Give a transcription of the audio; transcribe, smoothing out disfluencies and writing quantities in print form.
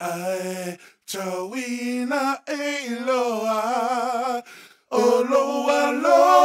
Ae Chawina Eloa Oloa Loa.